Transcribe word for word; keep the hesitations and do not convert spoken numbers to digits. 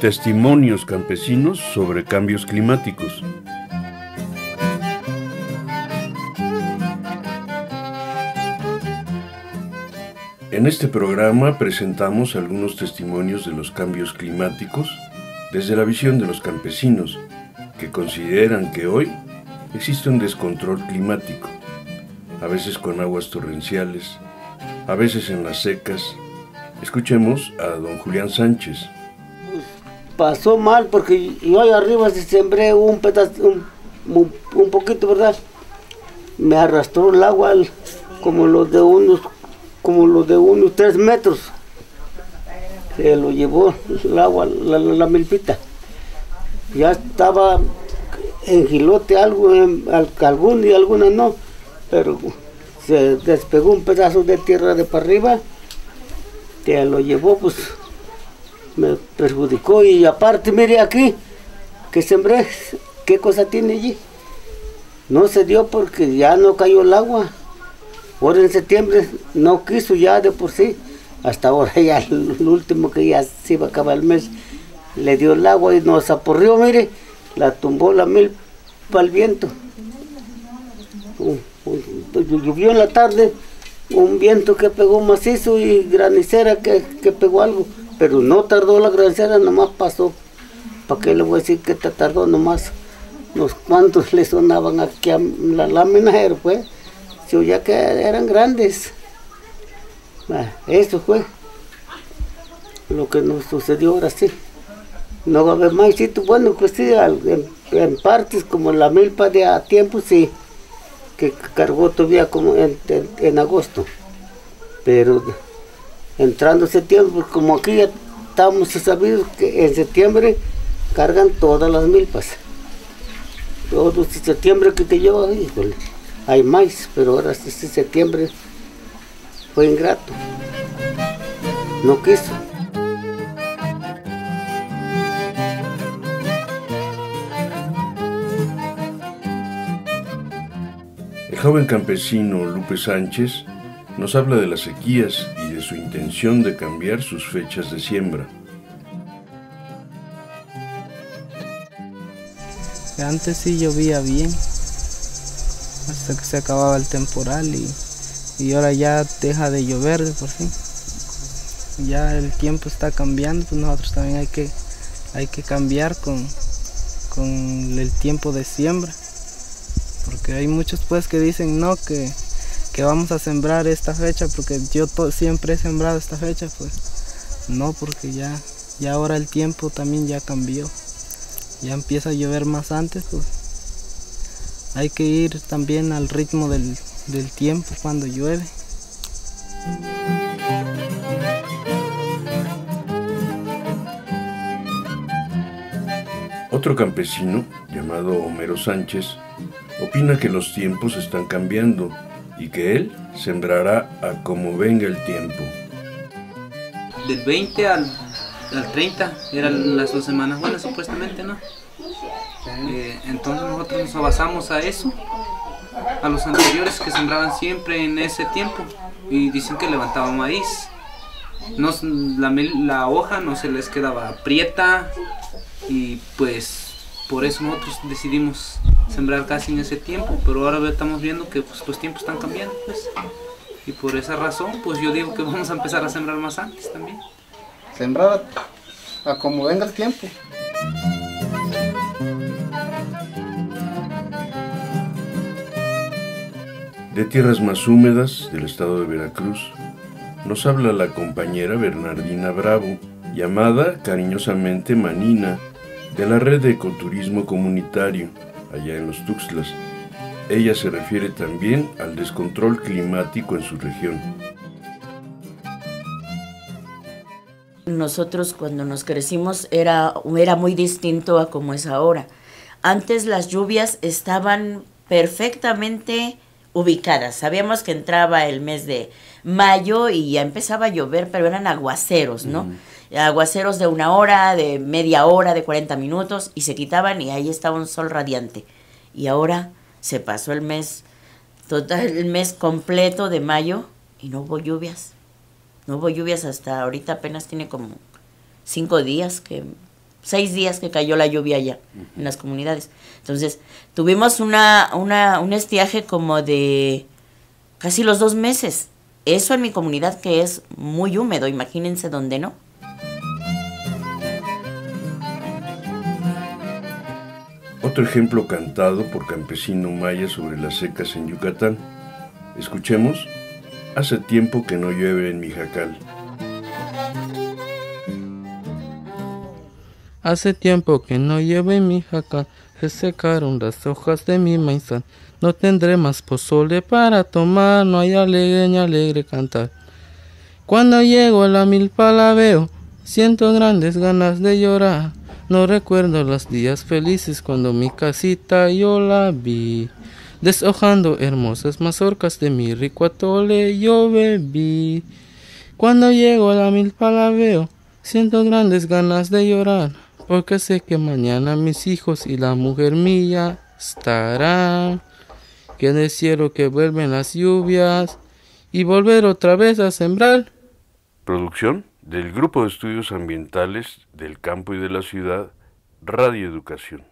Testimonios campesinos sobre cambios climáticos. En este programa presentamos algunos testimonios de los cambios climáticos desde la visión de los campesinos, que consideran que hoy existe un descontrol climático, a veces con aguas torrenciales, a veces en las secas. Escuchemos a don Julián Sánchez. Pues pasó mal porque yo allá arriba sembré un pedazo, un, un poquito, ¿verdad? Me arrastró el agua como los de unos... como los de unos tres metros, se lo llevó el agua, la, la, la milpita. Ya estaba en jilote algo, en, alguna y alguna no, pero se despegó un pedazo de tierra de para arriba, se lo llevó, pues me perjudicó. Y aparte, mire aquí, que sembré, ¿qué cosa tiene allí? No se dio porque ya no cayó el agua. Ahora en septiembre no quiso ya de por sí, hasta ahora ya el último que ya se iba a acabar el mes, le dio el agua y nos aporrió, mire, la tumbó la milpa al viento. Llovió en la tarde, un viento que pegó macizo y granicera que, que pegó algo, pero no tardó la granicera, nomás pasó. ¿Para qué le voy a decir que tardó nomás? Los cuantos le sonaban aquí a la lámina, pues. Ya que eran grandes. Eso fue lo que nos sucedió ahora sí. No va a haber más sitio. Bueno, pues sí, en, en partes como la milpa de a tiempo, sí, que cargó todavía como en, en, en agosto. Pero entrando septiembre, como aquí ya estamos sabidos que en septiembre cargan todas las milpas. Todo septiembre que, que lleva, híjole. Hay maíz, pero ahora este septiembre fue ingrato, no quiso. El joven campesino Lupe Sánchez nos habla de las sequías y de su intención de cambiar sus fechas de siembra. Antes sí llovía bien, hasta que se acababa el temporal y, y ahora ya deja de llover de por sí. Ya el tiempo está cambiando, pues nosotros también hay que, hay que cambiar con, con el tiempo de siembra. Porque hay muchos pues que dicen no, que, que vamos a sembrar esta fecha, porque yo to, siempre he sembrado esta fecha, pues no, porque ya, ya ahora el tiempo también ya cambió. Ya empieza a llover más antes, pues. Hay que ir también al ritmo del, del tiempo cuando llueve. Otro campesino, llamado Homero Sánchez, opina que los tiempos están cambiando y que él sembrará a como venga el tiempo. Del veinte al, al treinta eran las dos semanas buenas supuestamente, ¿no? Eh, entonces nosotros nos basamos a eso, a los anteriores que sembraban siempre en ese tiempo y dicen que levantaban maíz. No, la, la hoja no se les quedaba prieta y pues por eso nosotros decidimos sembrar casi en ese tiempo, pero ahora estamos viendo que pues, los tiempos están cambiando pues, y por esa razón pues yo digo que vamos a empezar a sembrar más antes también. Sembrar a, a como venga el tiempo. De tierras más húmedas del estado de Veracruz, nos habla la compañera Bernardina Bravo, llamada cariñosamente Manina, de la red de ecoturismo comunitario, allá en los Tuxtlas. Ella se refiere también al descontrol climático en su región. Nosotros cuando nos crecimos era, era muy distinto a como es ahora. Antes las lluvias estaban perfectamente ubicadas. Sabíamos que entraba el mes de mayo y ya empezaba a llover, pero eran aguaceros, ¿no? Mm. Aguaceros de una hora, de media hora, de cuarenta minutos, y se quitaban y ahí estaba un sol radiante. Y ahora se pasó el mes total el mes completo de mayo y no hubo lluvias. No hubo lluvias hasta ahorita, apenas tiene como cinco días, que seis días que cayó la lluvia allá uh-huh. en las comunidades. Entonces, tuvimos una, una, un estiaje como de casi los dos meses. Eso en mi comunidad que es muy húmedo, imagínense donde no. Otro ejemplo cantado por campesino maya sobre las secas en Yucatán. Escuchemos, hace tiempo que no llueve en mi jacal. Hace tiempo que no llueve en mi jacal, se secaron las hojas de mi maizal. No tendré más pozole para tomar, no hay alegre ni alegre cantar. Cuando llego a la milpa la veo, siento grandes ganas de llorar. No recuerdo los días felices cuando mi casita yo la vi, deshojando hermosas mazorcas de mi rico atole yo bebí. Cuando llego a la milpa la veo, siento grandes ganas de llorar, porque sé que mañana mis hijos y la mujer mía estarán. Que en el cielo que vuelven las lluvias y volver otra vez a sembrar. Producción del Grupo de Estudios Ambientales del Campo y de la Ciudad, Radio Educación.